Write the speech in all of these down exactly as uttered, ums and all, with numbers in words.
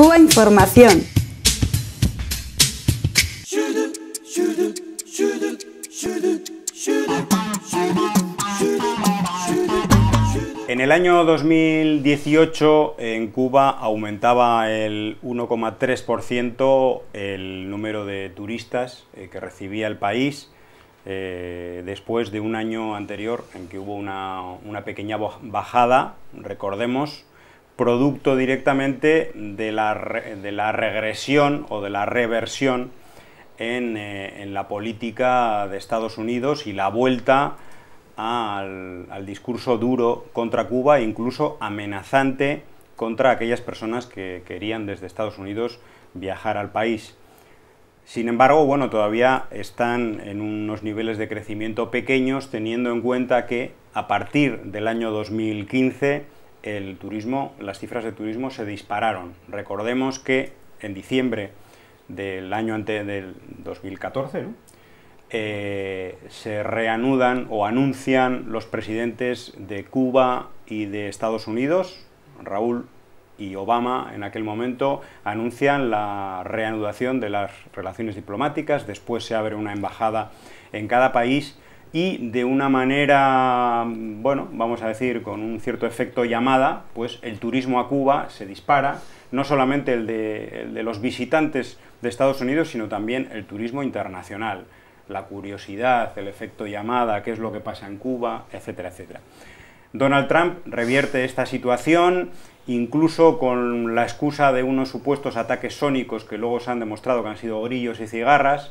Cuba Información. En el año dos mil dieciocho en Cuba aumentaba el uno coma tres por ciento el número de turistas que recibía el país, eh, después de un año anterior en que hubo una, una pequeña bajada, recordemos, producto directamente de la, de la regresión o de la reversión en, eh, en la política de Estados Unidos y la vuelta Al, al discurso duro contra Cuba e incluso amenazante contra aquellas personas que querían desde Estados Unidos viajar al país. Sin embargo, bueno, todavía están en unos niveles de crecimiento pequeños, teniendo en cuenta que a partir del año dos mil quince el turismo, las cifras de turismo se dispararon. Recordemos que en diciembre del año antes del dos mil catorce, ¿no? Eh, se reanudan o anuncian los presidentes de Cuba y de Estados Unidos, Raúl y Obama en aquel momento, anuncian la reanudación de las relaciones diplomáticas, después se abre una embajada en cada país y de una manera, bueno, vamos a decir, con un cierto efecto llamada, pues el turismo a Cuba se dispara, no solamente el de, el de los visitantes de Estados Unidos, sino también el turismo internacional. La curiosidad, el efecto llamada, qué es lo que pasa en Cuba, etcétera, etcétera. Donald Trump revierte esta situación, incluso con la excusa de unos supuestos ataques sónicos que luego se han demostrado que han sido grillos y cigarras,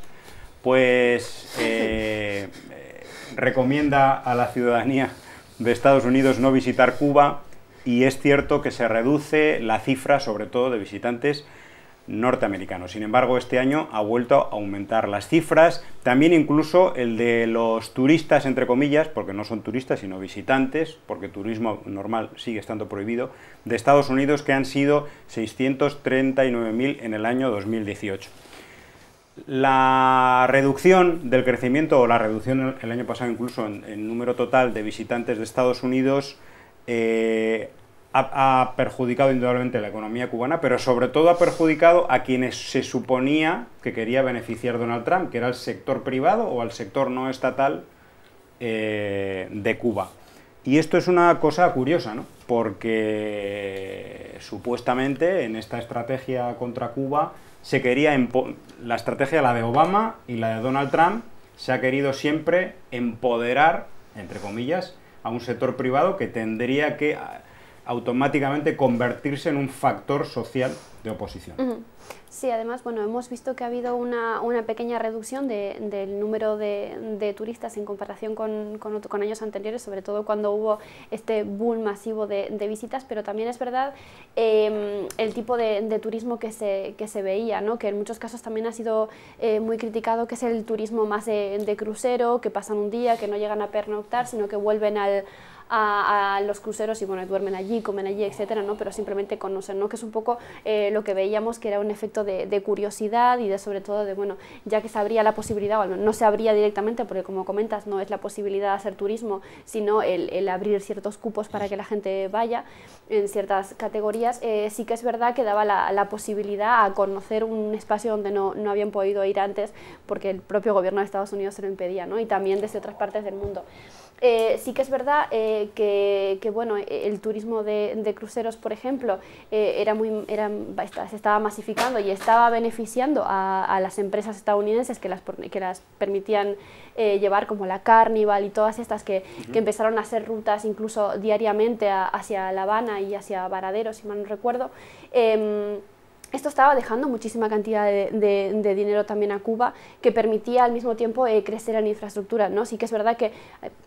pues eh, eh, recomienda a la ciudadanía de Estados Unidos no visitar Cuba, y es cierto que se reduce la cifra, sobre todo de visitantes norteamericanos. Sin embargo, este año ha vuelto a aumentar las cifras, también incluso el de los turistas, entre comillas, porque no son turistas sino visitantes, porque turismo normal sigue estando prohibido, de Estados Unidos, que han sido seiscientos treinta y nueve mil en el año dos mil dieciocho. La reducción del crecimiento, o la reducción el año pasado incluso en el número total de visitantes de Estados Unidos, eh, ha perjudicado indudablemente la economía cubana, pero sobre todo ha perjudicado a quienes se suponía que quería beneficiar Donald Trump, que era el sector privado o el sector no estatal eh, de Cuba. Y esto es una cosa curiosa, ¿no? Porque supuestamente en esta estrategia contra Cuba se quería la estrategia, la de Obama y la de Donald Trump, se ha querido siempre empoderar, entre comillas, a un sector privado que tendría que automáticamente convertirse en un factor social de oposición. Sí, además, bueno, hemos visto que ha habido una, una pequeña reducción de, del número de, de turistas en comparación con, con, con años anteriores, sobre todo cuando hubo este boom masivo de, de visitas, pero también es verdad eh, el tipo de, de turismo que se, que se veía, ¿no? Que en muchos casos también ha sido eh, muy criticado, que es el turismo más de, de crucero, que pasan un día, que no llegan a pernoctar, sino que vuelven al A, a los cruceros y bueno, duermen allí, comen allí, etcétera, ¿no? Pero simplemente conocen, ¿no? Que es un poco eh, lo que veíamos que era un efecto de, de curiosidad y de sobre todo de, bueno, ya que se abría la posibilidad, o no se abría directamente, porque como comentas, no es la posibilidad de hacer turismo, sino el, el abrir ciertos cupos para que la gente vaya en ciertas categorías, eh, sí que es verdad que daba la, la posibilidad a conocer un espacio donde no, no habían podido ir antes, porque el propio gobierno de Estados Unidos se lo impedía, ¿no? Y también desde otras partes del mundo. Eh, sí que es verdad eh, que, que bueno, el turismo de, de cruceros, por ejemplo, eh, era muy, era, se estaba masificando y estaba beneficiando a, a las empresas estadounidenses que las, que las permitían eh, llevar, como la Carnival y todas estas que, uh-huh. que empezaron a hacer rutas incluso diariamente a, hacia La Habana y hacia Varadero, si mal no recuerdo. Eh, Esto estaba dejando muchísima cantidad de, de, de dinero también a Cuba, que permitía al mismo tiempo eh, crecer en infraestructura, ¿no? Sí que es verdad que eh,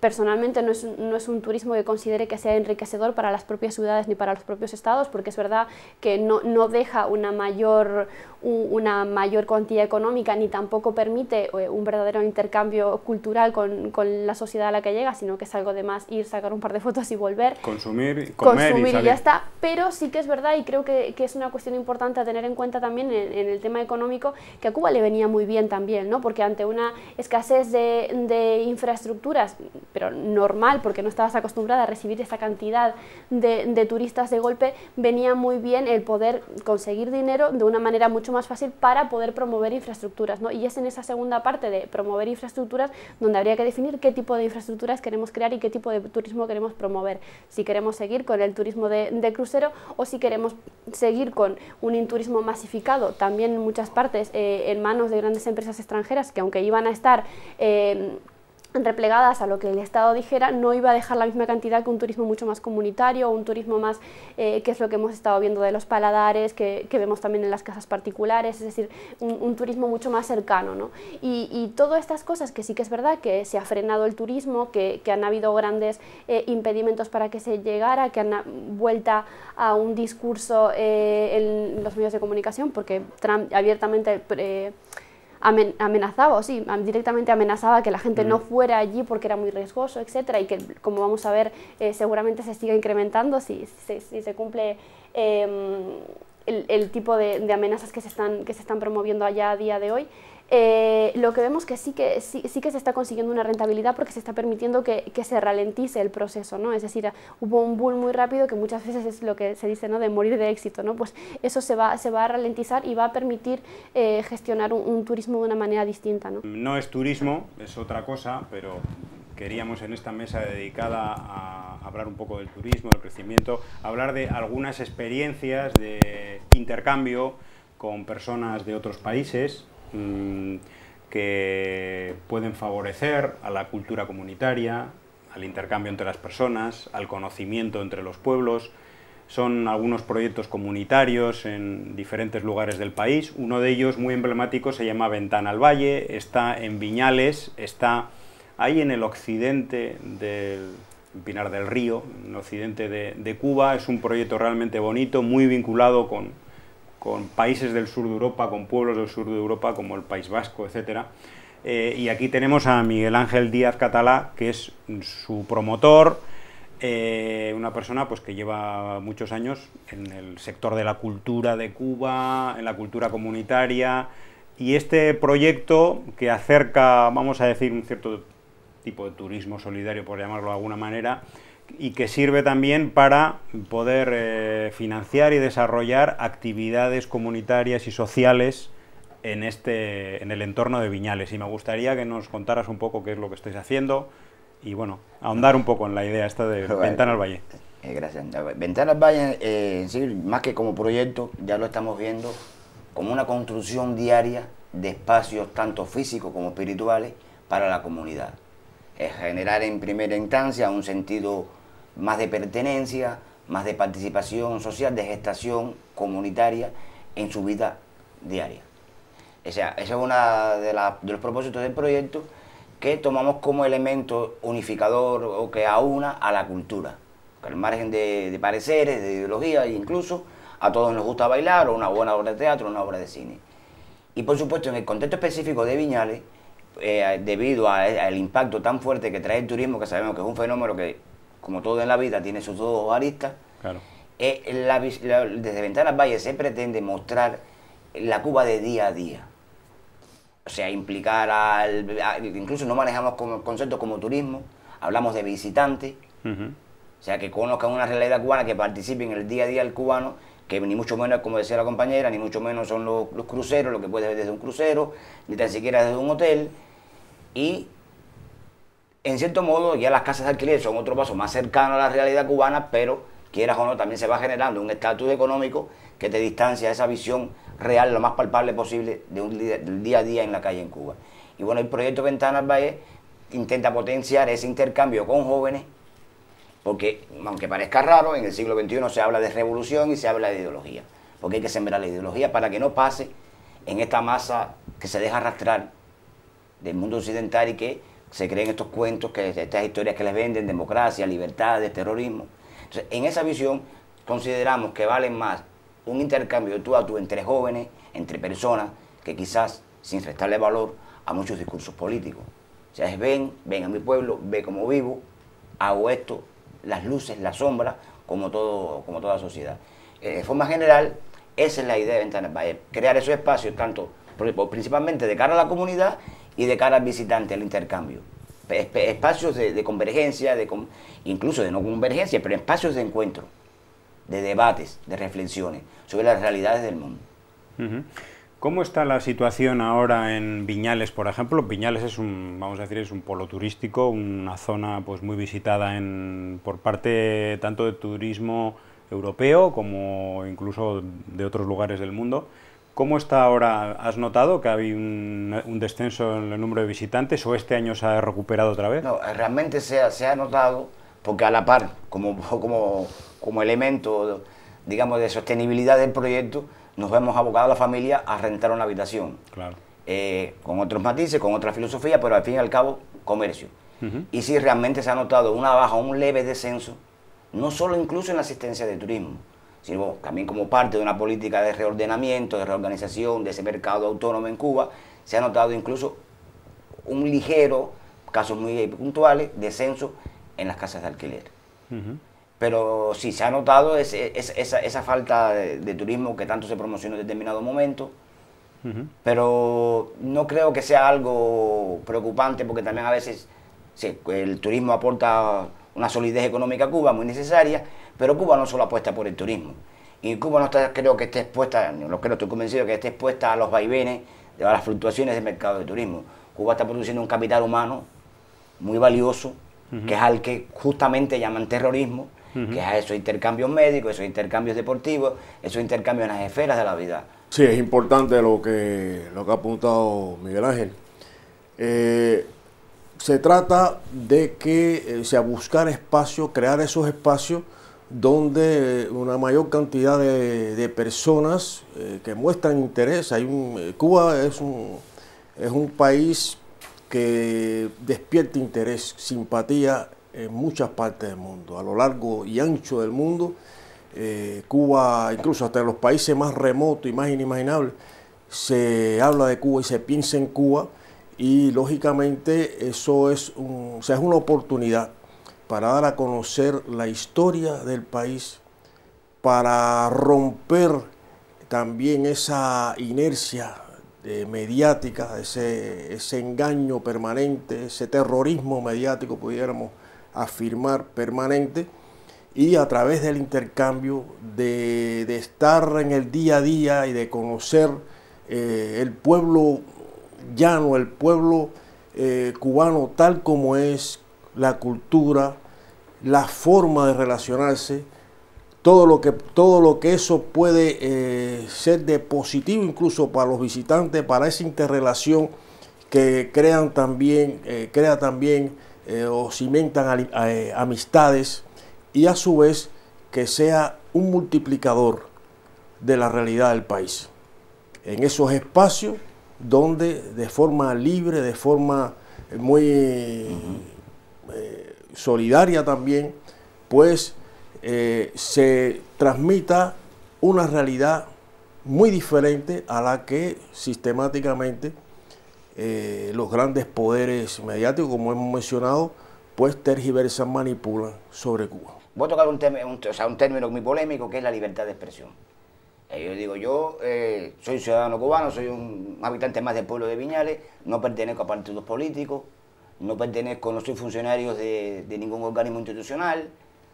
personalmente no es, no es un turismo que considere que sea enriquecedor para las propias ciudades ni para los propios estados, porque es verdad que no, no deja una mayor, un, una mayor cuantía económica, ni tampoco permite eh, un verdadero intercambio cultural con, con la sociedad a la que llega, sino que es algo de más ir, sacar un par de fotos y volver. Consumir, comer, consumir y, salir. Y ya está. Pero sí que es verdad, y creo que, que es una cuestión importante de tener en cuenta también en, en el tema económico, que a Cuba le venía muy bien también, ¿no? Porque ante una escasez de, de infraestructuras, pero normal, porque no estabas acostumbrada a recibir esta cantidad de, de turistas de golpe, venía muy bien el poder conseguir dinero de una manera mucho más fácil para poder promover infraestructuras, ¿no? Y es en esa segunda parte de promover infraestructuras donde habría que definir qué tipo de infraestructuras queremos crear y qué tipo de turismo queremos promover, si queremos seguir con el turismo de, de crucero o si queremos seguir con un turismo masificado, también en muchas partes eh, en manos de grandes empresas extranjeras que, aunque iban a estar eh, replegadas a lo que el Estado dijera, no iba a dejar la misma cantidad que un turismo mucho más comunitario, un turismo más, eh, que es lo que hemos estado viendo de los paladares, que, que vemos también en las casas particulares, es decir, un, un turismo mucho más cercano, ¿no? Y, y todas estas cosas que sí que es verdad que se ha frenado el turismo, que, que han habido grandes eh, impedimentos para que se llegara, que han vuelto a un discurso eh, en los medios de comunicación, porque Trump abiertamente... Eh, amenazaba, o sí, directamente amenazaba que la gente no fuera allí porque era muy riesgoso, etcétera, y que, como vamos a ver, eh, seguramente se siga incrementando si, si, si se cumple eh, el, el tipo de, de amenazas que se están, que se están promoviendo allá a día de hoy. Eh, lo que vemos que sí que, sí, sí que se está consiguiendo una rentabilidad porque se está permitiendo que, que se ralentice el proceso, ¿no? Es decir, hubo un boom muy rápido que muchas veces es lo que se dice, ¿no?, de morir de éxito, ¿no? Pues eso se va, se va a ralentizar y va a permitir eh, gestionar un, un turismo de una manera distinta, ¿no? No es turismo, es otra cosa, pero queríamos en esta mesa dedicada a hablar un poco del turismo, del crecimiento, hablar de algunas experiencias de intercambio con personas de otros países que pueden favorecer a la cultura comunitaria, al intercambio entre las personas, al conocimiento entre los pueblos. Son algunos proyectos comunitarios en diferentes lugares del país. Uno de ellos, muy emblemático, se llama Ventana al Valle, está en Viñales, está ahí en el occidente del Pinar del Río, en el occidente de, de Cuba. Es un proyecto realmente bonito, muy vinculado con con países del sur de Europa, con pueblos del sur de Europa, como el País Vasco, etcétera. Eh, y aquí tenemos a Miguel Ángel Díaz Catalá, que es su promotor, eh, una persona pues, que lleva muchos años en el sector de la cultura de Cuba, en la cultura comunitaria, y este proyecto que acerca, vamos a decir, un cierto tipo de turismo solidario, por llamarlo de alguna manera, y que sirve también para poder eh, financiar y desarrollar actividades comunitarias y sociales en, este, en el entorno de Viñales. Y me gustaría que nos contaras un poco qué es lo que estáis haciendo y, bueno, ahondar un poco en la idea esta de vale. Ventana al Valle. Eh, gracias. Ventana al Valle, eh, sí, más que como proyecto, ya lo estamos viendo como una construcción diaria de espacios tanto físicos como espirituales para la comunidad. Es generar en primera instancia un sentido más de pertenencia, más de participación social, de gestación comunitaria en su vida diaria. O sea, ese es uno de, de los propósitos del proyecto que tomamos como elemento unificador o que aúna a la cultura. Al margen de, de pareceres, de ideología, e incluso a todos nos gusta bailar o una buena obra de teatro o una obra de cine. Y por supuesto, en el contexto específico de Viñales, eh, debido al impacto tan fuerte que trae el turismo, que sabemos que es un fenómeno que, como todo en la vida, tiene sus dos aristas. Claro. Eh, la, la, desde Ventana al Valle se pretende mostrar la Cuba de día a día. O sea, implicar al... A, incluso no manejamos como, conceptos como turismo, hablamos de visitantes. Uh-huh. O sea, que conozcan una realidad cubana, que participen en el día a día del cubano, que ni mucho menos, como decía la compañera, ni mucho menos son los, los cruceros, lo que puedes ver desde un crucero, ni tan siquiera desde un hotel. Y, en cierto modo, ya las casas de alquiler son otro paso más cercano a la realidad cubana, pero, quieras o no, también se va generando un estatus económico que te distancia de esa visión real, lo más palpable posible, de un día, del día a día en la calle en Cuba. Y bueno, el proyecto Ventana al Valle intenta potenciar ese intercambio con jóvenes, porque, aunque parezca raro, en el siglo veintiuno se habla de revolución y se habla de ideología, porque hay que sembrar la ideología para que no pase en esta masa que se deja arrastrar del mundo occidental y que se creen estos cuentos, que estas historias que les venden, democracia, libertades, terrorismo. Entonces, en esa visión consideramos que vale más un intercambio de tú a tú entre jóvenes, entre personas, que quizás sin restarle valor a muchos discursos políticos. O sea, es ven, ven a mi pueblo, ve cómo vivo, hago esto, las luces, las sombras, como, todo, como toda sociedad. Eh, de forma general, Esa es la idea de Ventana al Valle, crear esos espacios, tanto principalmente de cara a la comunidad y de cara al visitante, al intercambio. Espacios de, de convergencia, de, incluso de no convergencia, pero espacios de encuentro, de debates, de reflexiones sobre las realidades del mundo. Uh-huh. ¿Cómo está la situación ahora en Viñales, por ejemplo? Viñales es un, vamos a decir, es un polo turístico, una zona pues muy visitada en, por parte tanto de turismo europeo como incluso de otros lugares del mundo. ¿Cómo está ahora? ¿Has notado que hay un, un descenso en el número de visitantes o este año se ha recuperado otra vez? No, realmente se ha, se ha notado porque a la par, como, como, como elemento, digamos, de sostenibilidad del proyecto, nos hemos abocado a la familia a rentar una habitación. Claro. Eh, con otros matices, con otra filosofía, pero al fin y al cabo, comercio. Uh-huh. Y sí, realmente se ha notado una baja, un leve descenso, no solo incluso en la asistencia de turismo, sino también como parte de una política de reordenamiento, de reorganización de ese mercado autónomo en Cuba, se ha notado incluso un ligero, casos muy puntuales, descenso en las casas de alquiler. Uh-huh. Pero sí, se ha notado ese, esa, esa, esa falta de, de turismo que tanto se promocionó en determinado momento, uh-huh. pero no creo que sea algo preocupante porque también a veces sí, el turismo aporta una solidez económica a Cuba muy necesaria, pero Cuba no solo apuesta por el turismo. Y Cuba no está, creo que esté expuesta, no creo, estoy convencido que esté expuesta a los vaivenes, a las fluctuaciones del mercado de turismo. Cuba está produciendo un capital humano muy valioso, uh-huh. que es al que justamente llaman terrorismo, uh-huh. que es a esos intercambios médicos, esos intercambios deportivos, esos intercambios en las esferas de la vida. Sí, es importante lo que, lo que ha apuntado Miguel Ángel. Eh, Se trata de que eh, sea buscar espacios, crear esos espacios donde eh, una mayor cantidad de, de personas eh, que muestran interés. Hay un, eh, Cuba es un, es un país que despierta interés, simpatía en muchas partes del mundo. A lo largo y ancho del mundo, eh, Cuba, incluso hasta en los países más remotos y más inimaginables, se habla de Cuba y se piensa en Cuba. Y lógicamente eso es, un, o sea, es una oportunidad para dar a conocer la historia del país, para romper también esa inercia eh, mediática, ese, ese engaño permanente, ese terrorismo mediático, pudiéramos afirmar permanente, y a través del intercambio de, de estar en el día a día y de conocer eh, el pueblo llano, el pueblo eh, cubano tal como es, la cultura, la forma de relacionarse, todo lo que, todo lo que eso puede eh, ser de positivo incluso para los visitantes, para esa interrelación que crean también, eh, crea también eh, o cimentan a, a, eh, amistades y a su vez que sea un multiplicador de la realidad del país. En esos espacios donde de forma libre, de forma muy uh-huh. eh, solidaria también, pues eh, se transmita una realidad muy diferente a la que sistemáticamente eh, los grandes poderes mediáticos, como hemos mencionado, pues tergiversan, manipulan sobre Cuba. Voy a tocar un, un, o sea, un término muy polémico que es la libertad de expresión. Yo digo, yo eh, soy ciudadano cubano, soy un habitante más del pueblo de Viñales, no pertenezco a partidos políticos, no pertenezco, no soy funcionario de, de ningún organismo institucional,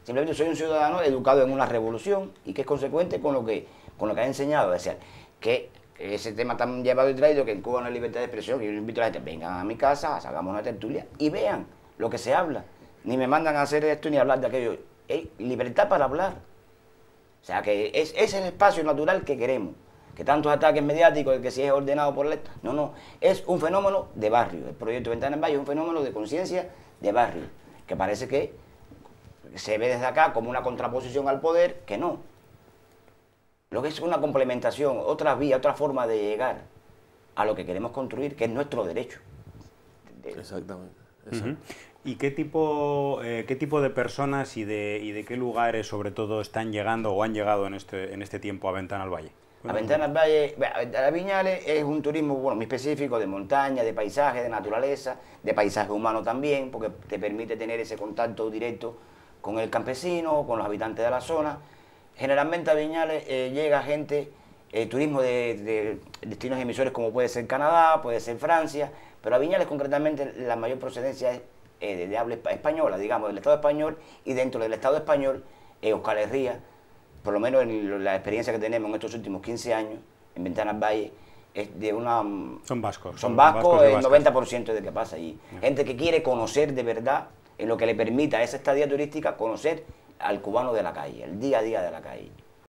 simplemente soy un ciudadano educado en una revolución y que es consecuente con lo que, con lo que ha enseñado. O sea, que ese tema tan llevado y traído, que en Cuba no hay libertad de expresión, que yo invito a la gente, vengan a mi casa, hagamos una tertulia y vean lo que se habla. Ni me mandan a hacer esto ni a hablar de aquello. Hey, libertad para hablar. O sea, que es, es el espacio natural que queremos, que tantos ataques mediáticos, que si es ordenado por la... No, no, es un fenómeno de barrio. El proyecto Ventana al Valle es un fenómeno de conciencia de barrio, que parece que se ve desde acá como una contraposición al poder, que no. Lo que es una complementación, otra vía, otra forma de llegar a lo que queremos construir, que es nuestro derecho. Exactamente. Exactamente. Uh-huh. ¿Y qué tipo, eh, qué tipo de personas y de, y de qué lugares, sobre todo, están llegando o han llegado en este, en este tiempo a Ventana al Valle? A Ventana al Valle, a Viñales es un turismo bueno, muy específico de montaña, de paisaje, de naturaleza, de paisaje humano también, porque te permite tener ese contacto directo con el campesino, con los habitantes de la zona. Generalmente a Viñales eh, llega gente eh, turismo de, de destinos emisores como puede ser Canadá, puede ser Francia, pero a Viñales concretamente la mayor procedencia es eh, de, de habla española, digamos, del Estado español, y dentro del Estado español, eh, Euskal Herria, por lo menos en la experiencia que tenemos en estos últimos quince años, en Ventana al Valle, es de una... Son vascos. Son vascos, el noventa por ciento de que pasa allí. Yeah. Gente que quiere conocer de verdad, en lo que le permita a esa estadía turística, conocer al cubano de la calle, el día a día de la calle.